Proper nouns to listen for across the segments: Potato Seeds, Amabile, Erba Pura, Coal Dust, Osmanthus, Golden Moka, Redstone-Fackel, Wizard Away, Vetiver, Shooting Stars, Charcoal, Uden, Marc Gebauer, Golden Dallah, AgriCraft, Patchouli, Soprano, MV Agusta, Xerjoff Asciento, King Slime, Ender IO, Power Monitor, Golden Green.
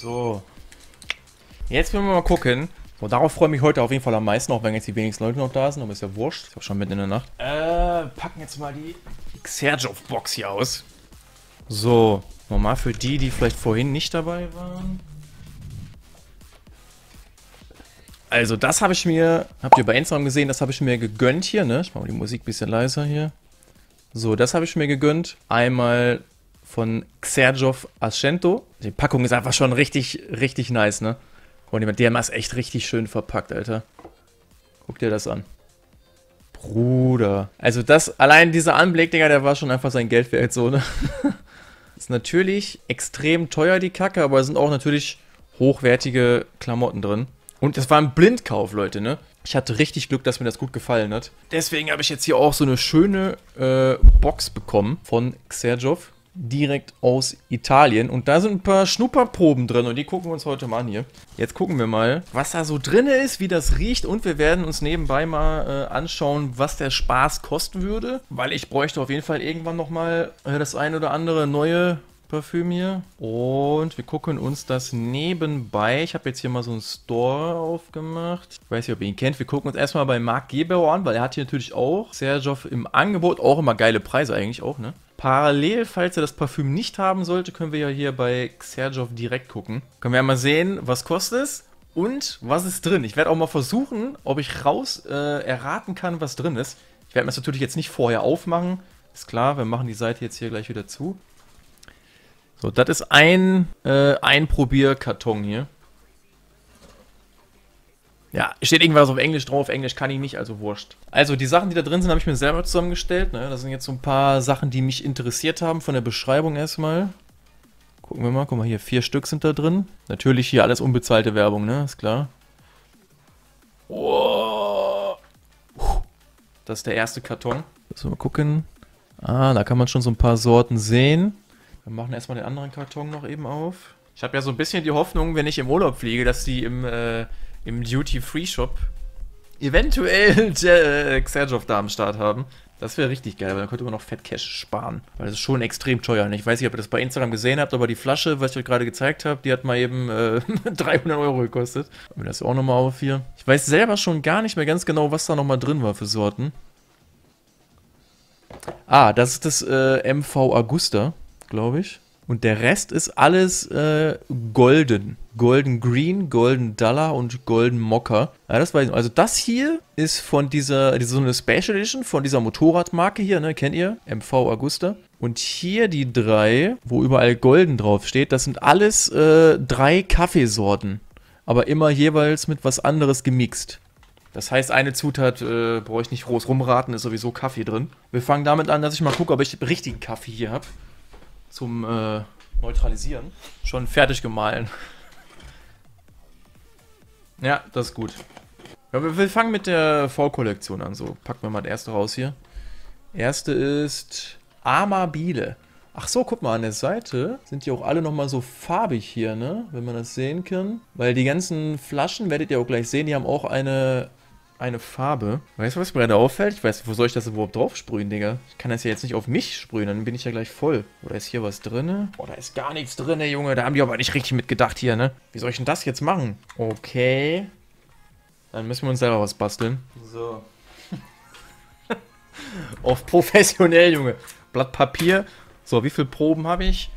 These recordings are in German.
So. Jetzt wollen wir mal gucken. So, darauf freue ich mich heute auf jeden Fall am meisten, auch wenn jetzt die wenigsten Leute noch da sind, aber ist ja wurscht. Ich habe schon mitten in der Nacht. Packen jetzt mal die Xerjoff-Box hier aus. So, nochmal für die, die vielleicht vorhin nicht dabei waren. Also das habe ich mir, habt ihr bei Instagram gesehen, das habe ich mir gegönnt hier, ne? Ich mache mal die Musik ein bisschen leiser hier. So, das habe ich mir gegönnt. Einmal von Xerjoff Asciento. Die Packung ist einfach schon richtig, richtig nice, ne? Und die haben das echt richtig schön verpackt, Alter. Guck dir das an. Bruder. Also das, allein dieser Anblick, Digga, der war schon einfach sein Geld wert, so, ne? Ist natürlich extrem teuer, die Kacke, aber es sind auch natürlich hochwertige Klamotten drin. Und das war ein Blindkauf, Leute, ne? Ich hatte richtig Glück, dass mir das gut gefallen hat. Deswegen habe ich jetzt hier auch so eine schöne Box bekommen von Xerjoff. Direkt aus Italien. Und da sind ein paar Schnupperproben drin und die gucken wir uns heute mal an hier. Jetzt gucken wir mal, was da so drin ist, wie das riecht und wir werden uns nebenbei mal anschauen, was der Spaß kosten würde. Weil ich bräuchte auf jeden Fall irgendwann nochmal das ein oder andere neue Parfüm hier. Und wir gucken uns das nebenbei. Ich habe jetzt hier mal so einen Store aufgemacht. Ich weiß nicht, ob ihr ihn kennt. Wir gucken uns erstmal bei Marc Gebauer an, weil er hat hier natürlich auch Xerjoff im Angebot. Auch immer geile Preise eigentlich auch, ne? Parallel, falls ihr das Parfüm nicht haben sollte, können wir ja hier bei Xerjoff direkt gucken. Können wir ja mal sehen, was kostet es und was ist drin. Ich werde auch mal versuchen, ob ich raus erraten kann, was drin ist. Ich werde mir das natürlich jetzt nicht vorher aufmachen. Ist klar, wir machen die Seite jetzt hier gleich wieder zu. So, das ist ein Probierkarton hier. Ja, steht irgendwas auf Englisch drauf, Englisch kann ich nicht, also wurscht. Also die Sachen, die da drin sind, habe ich mir selber zusammengestellt. Ne? Das sind jetzt so ein paar Sachen, die mich interessiert haben, von der Beschreibung erstmal. Gucken wir mal, guck mal hier, 4 Stück sind da drin. Natürlich hier alles unbezahlte Werbung, ne, ist klar. Oh. Das ist der erste Karton. So, mal gucken. Ah, da kann man schon so ein paar Sorten sehen. Wir machen erstmal den anderen Karton noch eben auf. Ich habe ja so ein bisschen die Hoffnung, wenn ich im Urlaub fliege, dass die im Duty-Free-Shop eventuell Xerjoff da am Start haben. Das wäre richtig geil, weil dann könnte man noch Fett Cash sparen. Weil das ist schon extrem teuer. Und ich weiß nicht, ob ihr das bei Instagram gesehen habt, aber die Flasche, was ich euch gerade gezeigt habe, die hat mal eben 300 € gekostet. Haben wir das auch nochmal auf hier. Ich weiß selber schon gar nicht mehr ganz genau, was da nochmal drin war für Sorten. Ah, das ist das MV Agusta, glaube ich. Und der Rest ist alles golden. Golden Green, Golden Dallah und Golden Moka. Ja, das weiß ich noch. Also das hier ist von dieser so eine Special Edition, von dieser Motorradmarke hier, ne, kennt ihr? MV Agusta. Und hier die 3, wo überall golden drauf steht, das sind alles 3 Kaffeesorten. Aber immer jeweils mit was anderes gemixt. Das heißt, eine Zutat, brauche ich nicht groß rumraten, ist sowieso Kaffee drin. Wir fangen damit an, dass ich mal gucke, ob ich den richtigen Kaffee hier habe. Zum Neutralisieren. Schon fertig gemahlen. Ja, das ist gut. Ja, wir fangen mit der V-Kollektion an. So, packen wir mal das erste raus hier. Erste ist Amabile. Ach so, guck mal, an der Seite sind die auch alle nochmal so farbig hier, ne? Wenn man das sehen kann. Weil die ganzen Flaschen, werdet ihr auch gleich sehen, die haben auch eine Farbe. Weißt du, was mir da auffällt? Ich weiß, wo soll ich das überhaupt drauf sprühen, Digga? Ich kann das ja jetzt nicht auf mich sprühen, dann bin ich ja gleich voll. Oder ist hier was drin? Oh, da ist gar nichts drin, Junge. Da haben die aber nicht richtig mitgedacht hier, ne? Wie soll ich denn das jetzt machen? Okay. Dann müssen wir uns selber was basteln. So. Auf professionell, Junge. Blatt Papier. So, wie viele Proben habe ich?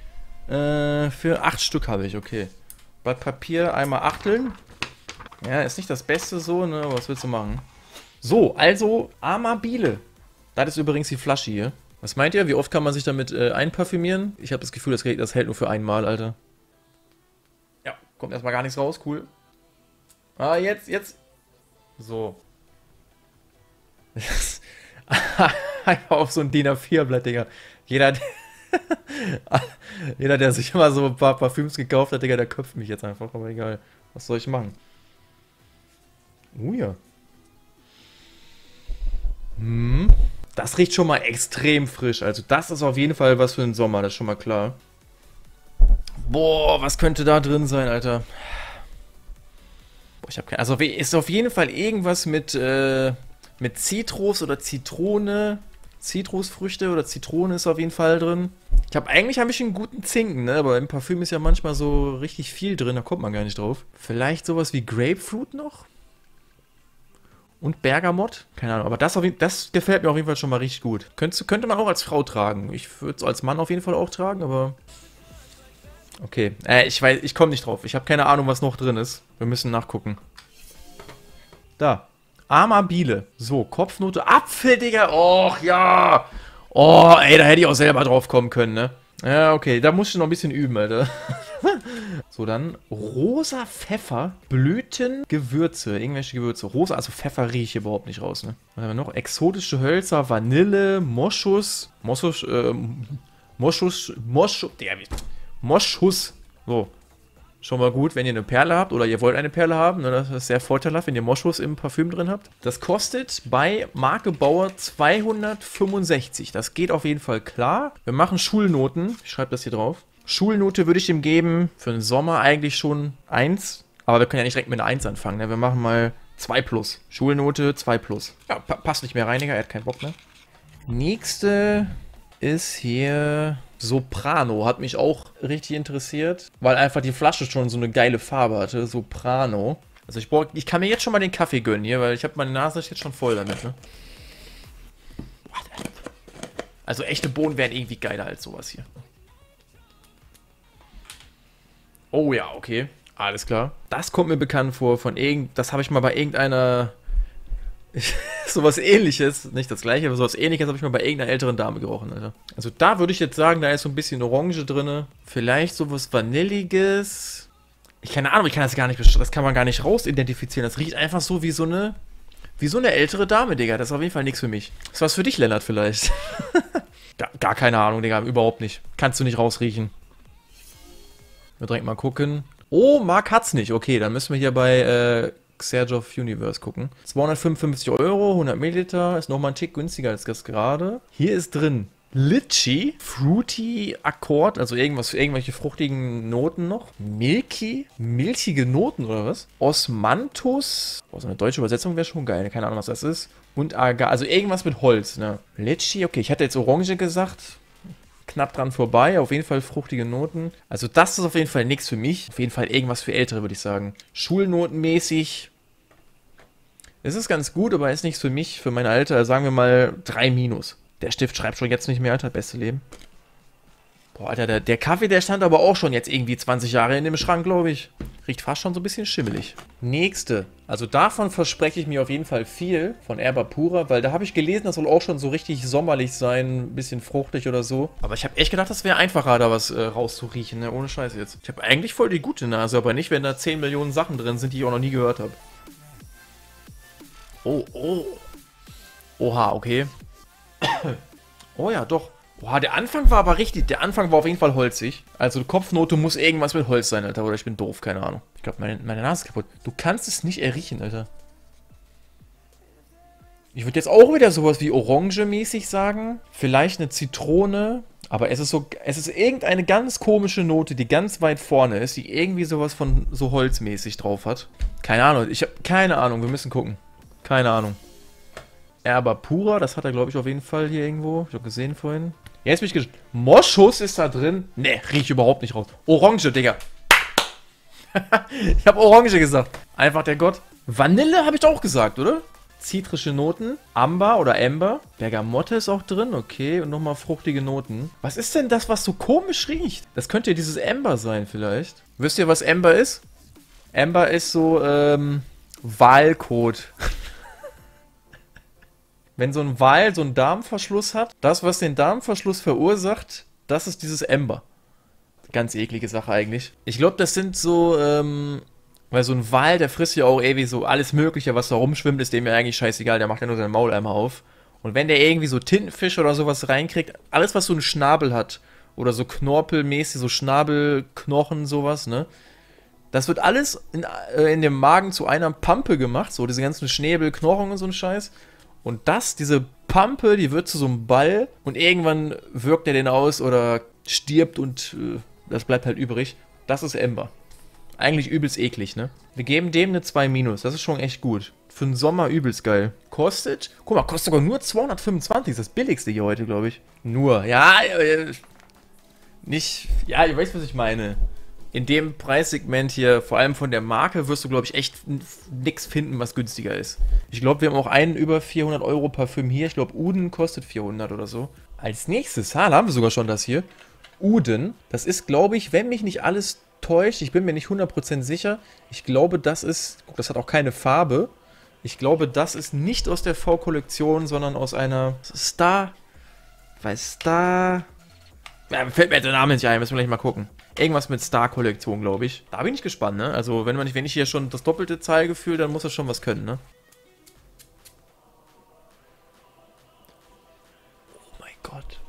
Für 8 Stück habe ich, okay. Blatt Papier einmal achteln. Ja, ist nicht das Beste so, ne? Was willst du machen? So, also Amabile. Das ist übrigens die Flasche hier. Was meint ihr? Wie oft kann man sich damit einparfümieren? Ich habe das Gefühl, das hält nur für einmal, Alter. Ja, kommt erstmal gar nichts raus, cool. Ah, jetzt. So. Einfach auf so ein DIN A4-Blatt, Digga. Jeder, der sich immer so ein paar Parfüms gekauft hat, Digga, der köpft mich jetzt einfach. Aber egal, was soll ich machen? Oh ja. Das riecht schon mal extrem frisch. Also das ist auf jeden Fall was für den Sommer, das ist schon mal klar. Boah, was könnte da drin sein, Alter? Boah, ich hab keine... Also ist auf jeden Fall irgendwas mit Zitrus oder Zitrone. Zitrusfrüchte oder Zitrone ist auf jeden Fall drin. Ich habe eigentlich einen guten Zinken, ne? Aber im Parfüm ist ja manchmal so richtig viel drin, da kommt man gar nicht drauf. Vielleicht sowas wie Grapefruit noch? Und Bergamott? Keine Ahnung, aber das gefällt mir auf jeden Fall schon mal richtig gut. Könnte man auch als Frau tragen. Ich würde es als Mann auf jeden Fall auch tragen, aber... Okay, ich weiß, ich komme nicht drauf. Ich habe keine Ahnung, was noch drin ist. Wir müssen nachgucken. Da. Amabile. So, Kopfnote. Apfel, Digga. Och, ja. Oh, ey, da hätte ich auch selber drauf kommen können, ne? Ja, okay, da musst du noch ein bisschen üben, Alter. So, dann rosa Pfeffer, Blüten, Gewürze, irgendwelche Gewürze. Rosa, also Pfeffer rieche ich überhaupt nicht raus, ne? Was haben wir noch? Exotische Hölzer, Vanille, Moschus. Moschus. So. Schon mal gut, wenn ihr eine Perle habt oder ihr wollt eine Perle haben. Das ist sehr vorteilhaft, wenn ihr Moschus im Parfüm drin habt. Das kostet bei Marc Gebauer 265. Das geht auf jeden Fall klar. Wir machen Schulnoten. Ich schreibe das hier drauf. Schulnote würde ich dem geben. Für den Sommer eigentlich schon 1. Aber wir können ja nicht direkt mit einer 1 anfangen. Ne? Wir machen mal 2 plus. Schulnote 2 plus. Ja, passt nicht mehr Reiniger. Er hat keinen Bock mehr. Nächste ist hier... Soprano hat mich auch richtig interessiert, weil einfach die Flasche schon so eine geile Farbe hatte. Soprano. Also ich kann mir jetzt schon mal den Kaffee gönnen hier, weil ich habe meine Nase jetzt schon voll damit, ne? Also echte Bohnen wären irgendwie geiler als sowas hier. Oh ja, okay. Alles klar. Das kommt mir bekannt vor von das habe ich mal bei irgendeiner... sowas ähnliches, nicht das gleiche, aber sowas ähnliches habe ich mal bei irgendeiner älteren Dame gerochen, Alter. Also da würde ich jetzt sagen, da ist so ein bisschen Orange drin. Vielleicht sowas Vanilliges. Keine Ahnung, ich kann das gar nicht, das kann man gar nicht raus identifizieren. Das riecht einfach so wie so eine ältere Dame, Digga. Das ist auf jeden Fall nichts für mich. Das ist was für dich, Lennart, vielleicht. Gar keine Ahnung, Digga, überhaupt nicht. Kannst du nicht rausriechen. Wir direkt mal gucken. Oh, Marc hat's nicht. Okay, dann müssen wir hier bei, Xerjoff Universe gucken. 255 €, 100 ml, ist nochmal ein Tick günstiger als das gerade. Hier ist drin Litchi, Fruity Akkord, also irgendwelche fruchtigen Noten noch. Milky, milchige Noten oder was? Osmanthus, so eine deutsche Übersetzung wäre schon geil, keine Ahnung was das ist. Und Agar, also irgendwas mit Holz, ne? Litchi, okay, ich hatte jetzt Orange gesagt. Knapp dran vorbei, auf jeden Fall fruchtige Noten. Also das ist auf jeden Fall nichts für mich. Auf jeden Fall irgendwas für Ältere, würde ich sagen. Schulnotenmäßig. Es ist ganz gut, aber ist nichts für mich, für mein Alter. Sagen wir mal 3-. Der Stift schreibt schon jetzt nicht mehr, Alter. Beste Leben. Boah, Alter, der Kaffee, der stand aber auch schon jetzt irgendwie 20 Jahre in dem Schrank, glaube ich. Riecht fast schon so ein bisschen schimmelig. Nächste. Also davon verspreche ich mir auf jeden Fall viel. Von Erba Pura, weil da habe ich gelesen, das soll auch schon so richtig sommerlich sein. Ein bisschen fruchtig oder so. Aber ich habe echt gedacht, das wäre einfacher, da was rauszuriechen, ne? Ohne Scheiß jetzt. Ich habe eigentlich voll die gute Nase, aber nicht, wenn da 10 Millionen Sachen drin sind, die ich auch noch nie gehört habe. Oh, oh. Oha, okay. Oh ja, doch. Boah, der Anfang war aber richtig. Der Anfang war auf jeden Fall holzig. Also Kopfnote muss irgendwas mit Holz sein, Alter. Oder ich bin doof, keine Ahnung. Ich glaube, meine Nase ist kaputt. Du kannst es nicht erriechen, Alter. Ich würde jetzt auch wieder sowas wie Orange-mäßig sagen. Vielleicht eine Zitrone. Aber es ist irgendeine ganz komische Note, die ganz weit vorne ist, die irgendwie sowas von so holzmäßig drauf hat. Keine Ahnung. Ich habe keine Ahnung. Wir müssen gucken. Keine Ahnung. Erba Pura, das hat er, glaube ich, auf jeden Fall hier irgendwo. Ich habe gesehen vorhin. Jetzt bin ich gespannt. Moschus ist da drin. Ne, rieche überhaupt nicht raus. Orange, Digga. Ich habe Orange gesagt. Einfach der Gott. Vanille habe ich auch gesagt, oder? Zitrische Noten. Amber oder Amber. Bergamotte ist auch drin. Okay, und nochmal fruchtige Noten. Was ist denn das, was so komisch riecht? Das könnte ja dieses Amber sein vielleicht. Wisst ihr, was Amber ist? Amber ist so, Walkot. Wenn so ein Wal so einen Darmverschluss hat, das, was den Darmverschluss verursacht, das ist dieses Amber. Ganz eklige Sache eigentlich. Ich glaube, das sind so, weil so ein Wal, der frisst ja auch ewig so alles Mögliche, was da rumschwimmt, ist dem ja eigentlich scheißegal, der macht ja nur seinen Mauleimer auf. Und wenn der irgendwie so Tintenfisch oder sowas reinkriegt, alles, was so einen Schnabel hat, oder so knorpelmäßig, so Schnabelknochen, sowas, ne? Das wird alles in dem Magen zu einer Pampe gemacht, so diese ganzen Schnäbel, Knochen und so ein Scheiß. Und diese Pampe, die wird zu so einem Ball und irgendwann wirkt er den aus oder stirbt und das bleibt halt übrig. Das ist Amber. Eigentlich übelst eklig, ne? Wir geben dem eine 2-, das ist schon echt gut. Für den Sommer übelst geil. Kostet, guck mal, kostet sogar nur 225, das ist das billigste hier heute, glaube ich. Nur, ja, nicht... Ja, ihr weißt, was ich meine. In dem Preissegment hier, vor allem von der Marke, wirst du, glaube ich, echt nichts finden, was günstiger ist. Ich glaube, wir haben auch einen über 400 Euro Parfüm hier. Ich glaube, Uden kostet 400 oder so. Als nächstes, da haben wir sogar schon das hier. Uden, das ist, glaube ich, wenn mich nicht alles täuscht, ich bin mir nicht 100% sicher. Ich glaube, das ist, guck, das hat auch keine Farbe. Ich glaube, das ist nicht aus der V-Kollektion, sondern aus einer Star... Weiß Star... Ja, fällt mir der Name nicht ein, müssen wir gleich mal gucken. Irgendwas mit Star-Kollektion, glaube ich. Da bin ich gespannt, ne? Also, wenn ich hier schon das doppelte Zahlgefühl, dann muss das schon was können, ne? Oh mein Gott.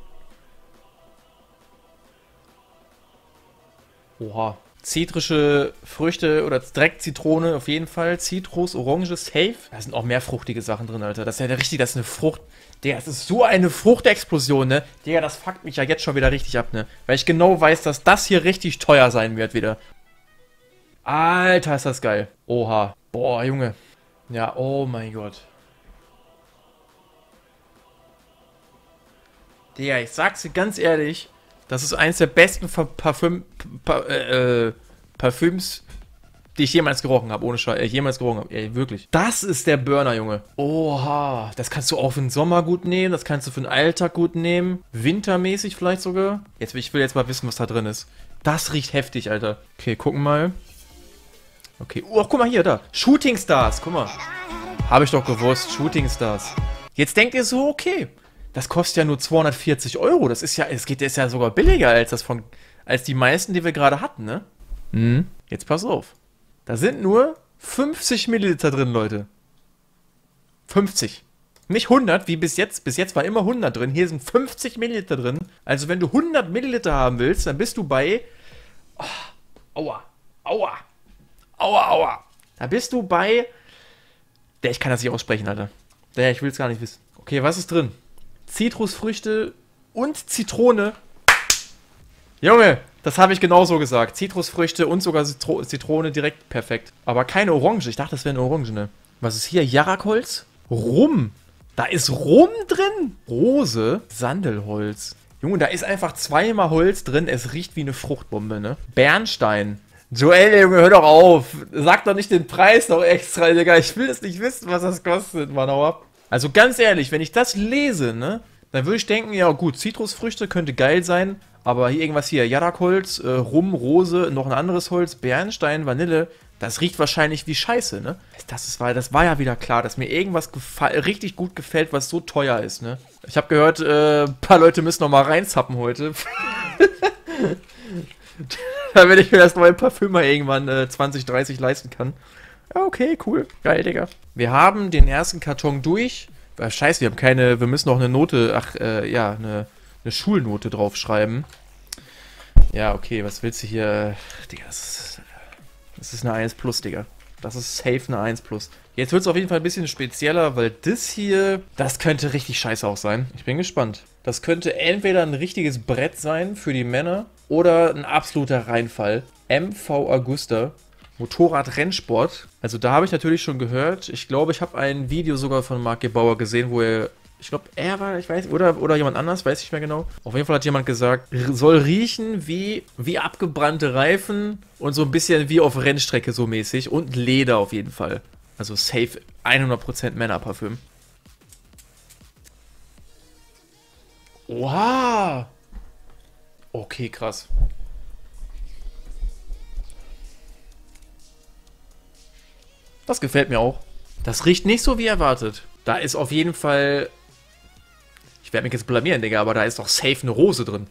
Oha. Zitrische Früchte oder direkt Zitrone auf jeden Fall. Zitrus, Orange, safe. Da sind auch mehr fruchtige Sachen drin, Alter. Das ist ja richtig, das ist eine Frucht. Digga, das ist so eine Fruchtexplosion, ne? Digga, das fuckt mich ja jetzt schon wieder richtig ab, ne? Weil ich genau weiß, dass das hier richtig teuer sein wird wieder. Alter, ist das geil. Oha. Boah, Junge. Ja, oh mein Gott. Digga, ich sag's dir ganz ehrlich. Das ist eins der besten Parfüms, die ich jemals gerochen habe, ohne Scheiß, jemals gerochen habe, ey, wirklich. Das ist der Burner, Junge. Oha, das kannst du auch für den Sommer gut nehmen, das kannst du für den Alltag gut nehmen, wintermäßig vielleicht sogar. Jetzt, ich will jetzt mal wissen, was da drin ist. Das riecht heftig, Alter. Okay, gucken mal. Okay, oh, guck mal hier, da, Shooting Stars, guck mal. Habe ich doch gewusst, Shooting Stars. Jetzt denkt ihr so, okay. Das kostet ja nur 240 Euro. Das ist ja, das ist ja sogar billiger als das von, als die meisten, die wir gerade hatten, ne? Mhm. Jetzt pass auf. Da sind nur 50 Milliliter drin, Leute. 50. Nicht 100, wie bis jetzt. Bis jetzt war immer 100 drin. Hier sind 50 Milliliter drin. Also wenn du 100 Milliliter haben willst, dann bist du bei... Oh, aua. Aua. Aua, aua. Da bist du bei... Ja, ich kann das nicht aussprechen, Alter. Ja, ich will es gar nicht wissen. Okay, was ist drin? Zitrusfrüchte und Zitrone. Junge, das habe ich genauso gesagt. Zitrusfrüchte und sogar Zitrone direkt perfekt. Aber keine Orange. Ich dachte, das wäre eine Orange, ne? Was ist hier? Jarakholz? Rum. Da ist Rum drin. Rose. Sandelholz. Junge, da ist einfach zweimal Holz drin. Es riecht wie eine Fruchtbombe, ne? Bernstein. Joel, Junge, hör doch auf. Sag doch nicht den Preis noch extra, Digga. Ich will es nicht wissen, was das kostet, Mann. Hau ab. Also ganz ehrlich, wenn ich das lese, ne, dann würde ich denken, ja gut, Zitrusfrüchte könnte geil sein, aber hier irgendwas hier, Jarakholz, Rum, Rose, noch ein anderes Holz, Bernstein, Vanille, das riecht wahrscheinlich wie Scheiße, ne? Das war ja wieder klar, dass mir irgendwas richtig gut gefällt, was so teuer ist, ne? Ich habe gehört, ein paar Leute müssen noch mal reinzappen heute. Damit ich mir das neue Parfüm mal irgendwann 20, 30 leisten kann. Okay, cool. Geil, Digga. Wir haben den ersten Karton durch. Scheiße, wir haben keine... Wir müssen noch eine Note... Ach, ja, eine Schulnote draufschreiben. Ja, okay, was willst du hier... Digga, das ist eine 1+, Digga. Das ist safe eine 1+. Jetzt wird es auf jeden Fall ein bisschen spezieller, weil das hier... Das könnte richtig scheiße auch sein. Ich bin gespannt. Das könnte entweder ein richtiges Brett sein für die Männer oder ein absoluter Reinfall. MV Agusta. Motorrad-Rennsport. Also da habe ich natürlich schon gehört. Ich glaube, ich habe ein Video sogar von Marc Gebauer gesehen, wo er, ich glaube, er war, ich weiß, oder jemand anders, weiß ich nicht mehr genau. Auf jeden Fall hat jemand gesagt, soll riechen wie abgebrannte Reifen und so ein bisschen wie auf Rennstrecke so mäßig und Leder auf jeden Fall. Also safe 100% Männerparfüm. Oha! Okay, krass. Das gefällt mir auch. Das riecht nicht so wie erwartet. Da ist auf jeden Fall... Ich werde mich jetzt blamieren, Digga, aber da ist doch safe eine Rose drin.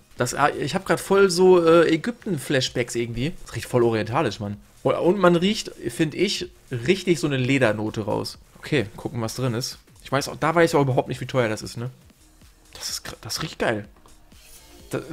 Ich habe gerade voll so Ägypten-Flashbacks irgendwie. Das riecht voll orientalisch, Mann. Und man riecht, finde ich, richtig so eine Ledernote raus. Okay, gucken, was drin ist. Ich weiß auch, da weiß ich auch überhaupt nicht, wie teuer das ist, ne? Das riecht geil.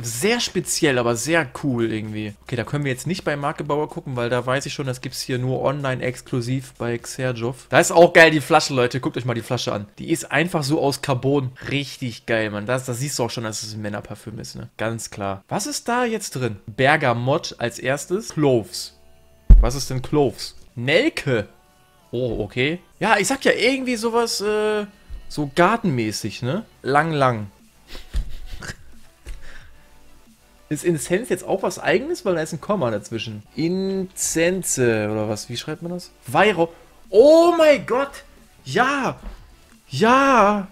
Sehr speziell, aber sehr cool irgendwie. Okay, da können wir jetzt nicht bei Marc Gebauer gucken, weil da weiß ich schon, das gibt es hier nur online exklusiv bei Xerjoff. Da ist auch geil die Flasche, Leute. Guckt euch mal die Flasche an. Die ist einfach so aus Carbon. Richtig geil, Mann. Das siehst du auch schon, dass es ein Männerparfüm ist, ne? Ganz klar. Was ist da jetzt drin? Bergamott als erstes. Cloves. Was ist denn Cloves? Nelke. Oh, okay. Ja, ich sag ja irgendwie sowas, so gartenmäßig, ne? Lang, lang. Ist Incense jetzt auch was Eigenes? Weil da ist ein Komma dazwischen. Incense oder was? Wie schreibt man das? Weihrauch. Oh mein Gott! Ja! Ja!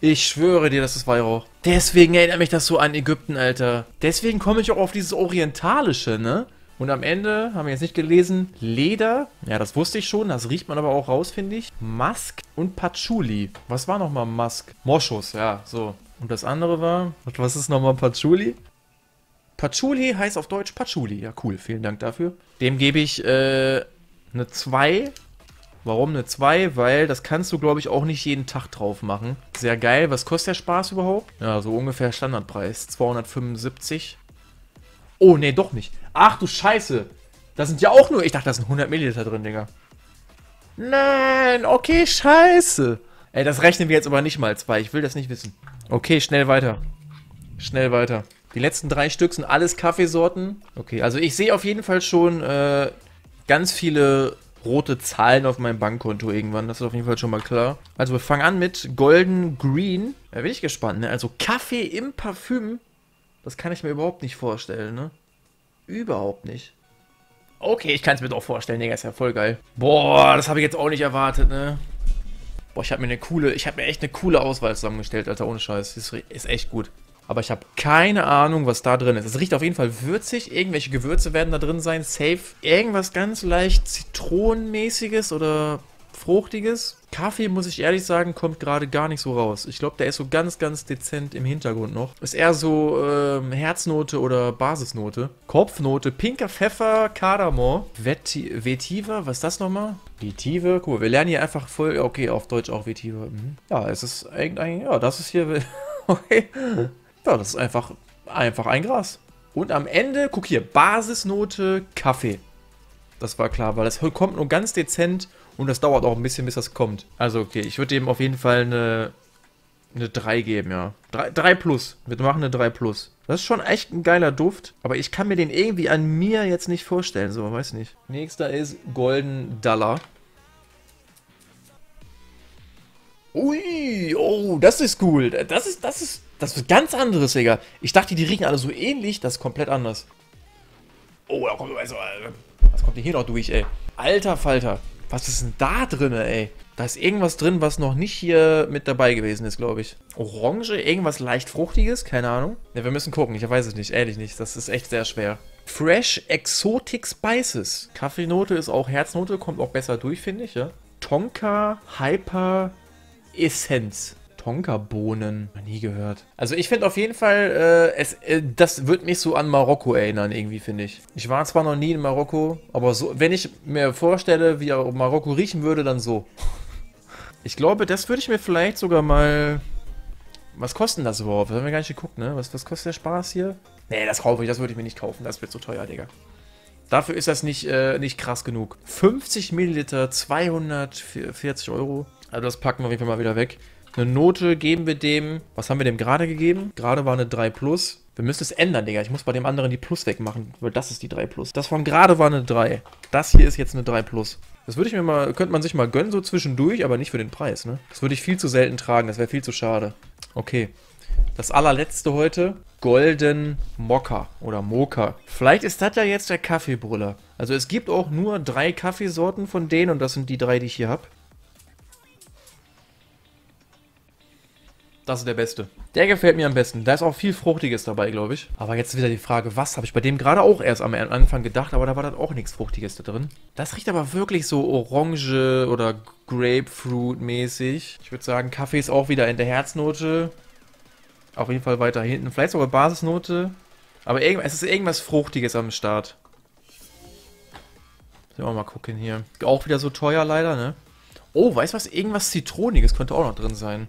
Ich schwöre dir, das ist Weihrauch. Deswegen erinnert mich das so an Ägypten, Alter. Deswegen komme ich auch auf dieses Orientalische, ne? Und am Ende, haben wir jetzt nicht gelesen, Leder. Ja, das wusste ich schon. Das riecht man aber auch raus, finde ich. Musk und Patchouli. Was war nochmal Musk? Moschus, ja, so. Und das andere war... Was ist nochmal Patchouli? Patchouli heißt auf Deutsch Patchouli. Ja, cool. Vielen Dank dafür. Dem gebe ich eine 2. Warum eine 2? Weil das kannst du, glaube ich, auch nicht jeden Tag drauf machen. Sehr geil. Was kostet der Spaß überhaupt? Ja, so ungefähr Standardpreis. 275. Oh, nee, doch nicht. Ach du Scheiße. Da sind ja auch nur... Ich dachte, da sind 100 Milliliter drin, Digga. Nein, okay, scheiße. Ey, das rechnen wir jetzt aber nicht mal 2. Ich will das nicht wissen. Okay, schnell weiter. Schnell weiter. Die letzten 3 Stück sind alles Kaffeesorten. Okay, also ich sehe auf jeden Fall schon ganz viele rote Zahlen auf meinem Bankkonto irgendwann. Das ist auf jeden Fall schon mal klar. Also wir fangen an mit Golden Green. Da bin ich gespannt, ne? Also Kaffee im Parfüm. Das kann ich mir überhaupt nicht vorstellen, ne? Überhaupt nicht. Okay, ich kann es mir doch vorstellen, Digga, ist ja voll geil. Boah, das habe ich jetzt auch nicht erwartet, ne? Boah, ich habe mir echt eine coole Auswahl zusammengestellt, Alter, ohne Scheiß. Das ist echt gut. Aber ich habe keine Ahnung, was da drin ist. Es riecht auf jeden Fall würzig. Irgendwelche Gewürze werden da drin sein. Safe. Irgendwas ganz leicht Zitronenmäßiges oder Fruchtiges. Kaffee, muss ich ehrlich sagen, kommt gerade gar nicht so raus. Ich glaube, der ist so ganz, ganz dezent im Hintergrund noch. Ist eher so Herznote oder Basisnote. Kopfnote, pinker Pfeffer, Kardamom. Vetiver, was ist das nochmal? Vetiver, cool. Wir lernen hier einfach voll... Okay, auf Deutsch auch Vetiver. Mhm. Ja, es ist eigentlich... Ja, das ist hier... Okay. Ja, das ist einfach ein Gras. Und am Ende, guck hier, Basisnote Kaffee. Das war klar, weil das kommt nur ganz dezent und das dauert auch ein bisschen, bis das kommt. Also okay, ich würde dem auf jeden Fall eine 3 geben, ja. 3 plus, wir machen eine 3 plus. Das ist schon echt ein geiler Duft, aber ich kann mir den irgendwie an mir jetzt nicht vorstellen, so, weiß nicht. Nächster ist Golden Dallah. Ui, oh, das ist cool. Das ist ganz anderes, Digga. Ich dachte, die riechen alle so ähnlich, das ist komplett anders. Oh, da kommt, also, was kommt denn hier noch durch, ey? Alter Falter, was ist denn da drin, ey? Da ist irgendwas drin, was noch nicht hier mit dabei gewesen ist, glaube ich. Orange, irgendwas leicht Fruchtiges, keine Ahnung. Ne, wir müssen gucken, ich weiß es nicht, ehrlich nicht, das ist echt sehr schwer. Fresh Exotic Spices. Kaffeenote ist auch Herznote, kommt auch besser durch, finde ich, ja. Tonka Hyper Essenz. Tonka-Bohnen. Nie gehört. Also ich finde auf jeden Fall, das wird mich so an Marokko erinnern, irgendwie, finde ich. Ich war zwar noch nie in Marokko, aber so, wenn ich mir vorstelle, wie Marokko riechen würde, dann so. Ich glaube, das würde ich mir vielleicht sogar mal... Was kostet das überhaupt? Das haben wir gar nicht geguckt, ne? Was kostet der Spaß hier? Nee, das kaufe ich, das würde ich mir nicht kaufen. Das wird so teuer, Digga. Dafür ist das nicht krass genug. 50 Milliliter, 240 Euro. Also das packen wir auf jeden Fall mal wieder weg. Eine Note geben wir dem... Was haben wir dem gerade gegeben? Gerade war eine 3 plus. Wir müssen es ändern, Digga. Ich muss bei dem anderen die Plus wegmachen, weil das ist die 3 plus. Das von gerade war eine 3. Das hier ist jetzt eine 3 plus. Das würde ich mir mal... Könnte man sich mal gönnen, so zwischendurch, aber nicht für den Preis, ne? Das würde ich viel zu selten tragen. Das wäre viel zu schade. Okay. Das allerletzte heute. Golden Moka oder Moka. Vielleicht ist das ja jetzt der Kaffeebrüller. Also es gibt auch nur 3 Kaffeesorten von denen und das sind die 3, die ich hier habe. Das ist der beste. Der gefällt mir am besten. Da ist auch viel Fruchtiges dabei, glaube ich. Aber jetzt wieder die Frage, was habe ich bei dem gerade auch erst am Anfang gedacht, aber da war dann auch nichts Fruchtiges da drin. Das riecht aber wirklich so Orange oder Grapefruit-mäßig. Ich würde sagen, Kaffee ist auch wieder in der Herznote. Auf jeden Fall weiter hinten. Vielleicht sogar Basisnote. Aber es ist irgendwas Fruchtiges am Start. Sollen wir mal gucken hier. Auch wieder so teuer leider, ne? Oh, weißt du was? Irgendwas Zitroniges könnte auch noch drin sein.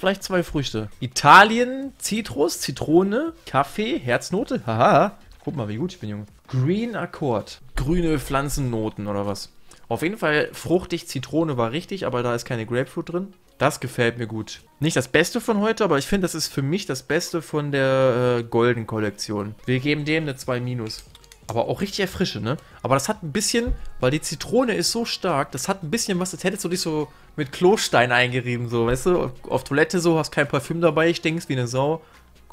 Vielleicht 2 Früchte. Italien, Zitrus, Zitrone, Kaffee, Herznote. Haha. Guck mal, wie gut ich bin, Junge. Green Accord. Grüne Pflanzennoten oder was. Auf jeden Fall fruchtig. Zitrone war richtig, aber da ist keine Grapefruit drin. Das gefällt mir gut. Nicht das Beste von heute, aber ich finde, das ist für mich das Beste von der Golden Kollektion. Wir geben dem eine 2-. Aber auch richtig erfrischend, ne? Aber das hat ein bisschen, weil die Zitrone ist so stark, das hat ein bisschen was, als hättest du dich so mit Klostein eingerieben, so, weißt du? Auf Toilette so, hast kein Parfüm dabei, stinkst wie eine Sau.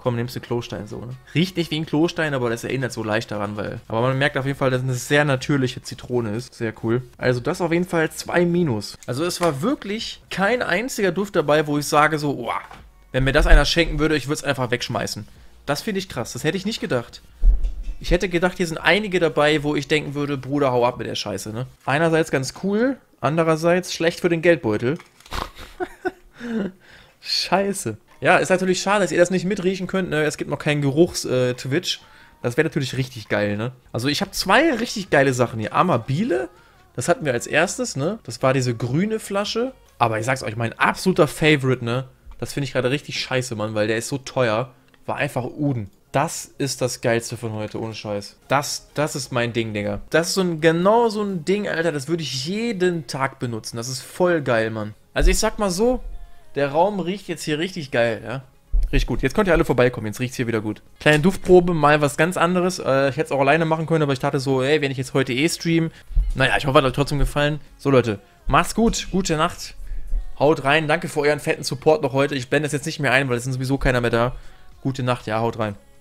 komm, nimmst du Klostein so, ne? Riecht nicht wie ein Klostein, aber das erinnert so leicht daran, weil... Aber man merkt auf jeden Fall, dass es eine sehr natürliche Zitrone ist. Sehr cool. Also das auf jeden Fall 2-. Also es war wirklich kein einziger Duft dabei, wo ich sage so, oh, wenn mir das einer schenken würde, ich würde es einfach wegschmeißen. Das finde ich krass, das hätte ich nicht gedacht. Ich hätte gedacht, hier sind einige dabei, wo ich denken würde, Bruder, hau ab mit der Scheiße, ne? Einerseits ganz cool, andererseits schlecht für den Geldbeutel. Scheiße. Ja, ist natürlich schade, dass ihr das nicht mitriechen könnt, ne? Es gibt noch keinen Geruchs-Twitch. Das wäre natürlich richtig geil, ne? Also ich habe zwei richtig geile Sachen hier. Amabile, das hatten wir als erstes, ne? Das war diese grüne Flasche. Aber ich sag's euch, mein absoluter Favorite, ne? Das finde ich gerade richtig scheiße, Mann, weil der ist so teuer. War einfach Uden. Das ist das Geilste von heute, ohne Scheiß. Das ist mein Ding, Digga. Das ist so ein, genau so ein Ding, Alter, das würde ich jeden Tag benutzen. Das ist voll geil, Mann. Also ich sag mal so, der Raum riecht jetzt hier richtig geil, ja. Riecht gut. Jetzt könnt ihr alle vorbeikommen, jetzt riecht's hier wieder gut. Kleine Duftprobe, mal was ganz anderes. Ich hätte es auch alleine machen können, aber ich dachte so, ey, wenn ich jetzt heute eh streame. Naja, ich hoffe, hat euch trotzdem gefallen. So, Leute, macht's gut, gute Nacht. Haut rein, danke für euren fetten Support noch heute. Ich blende das jetzt nicht mehr ein, weil es sind sowieso keiner mehr da. Gute Nacht, ja, haut rein.